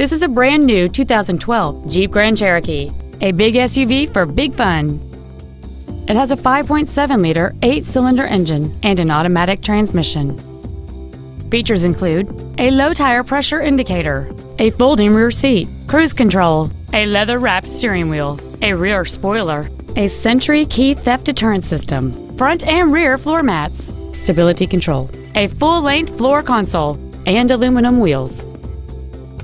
This is a brand new 2012 Jeep Grand Cherokee, a big SUV for big fun. It has a 5.7-liter 8-cylinder engine and an automatic transmission. Features include a low tire pressure indicator, a folding rear seat, cruise control, a leather-wrapped steering wheel, a rear spoiler, a Sentry key theft deterrent system, front and rear floor mats, stability control, a full-length floor console, and aluminum wheels.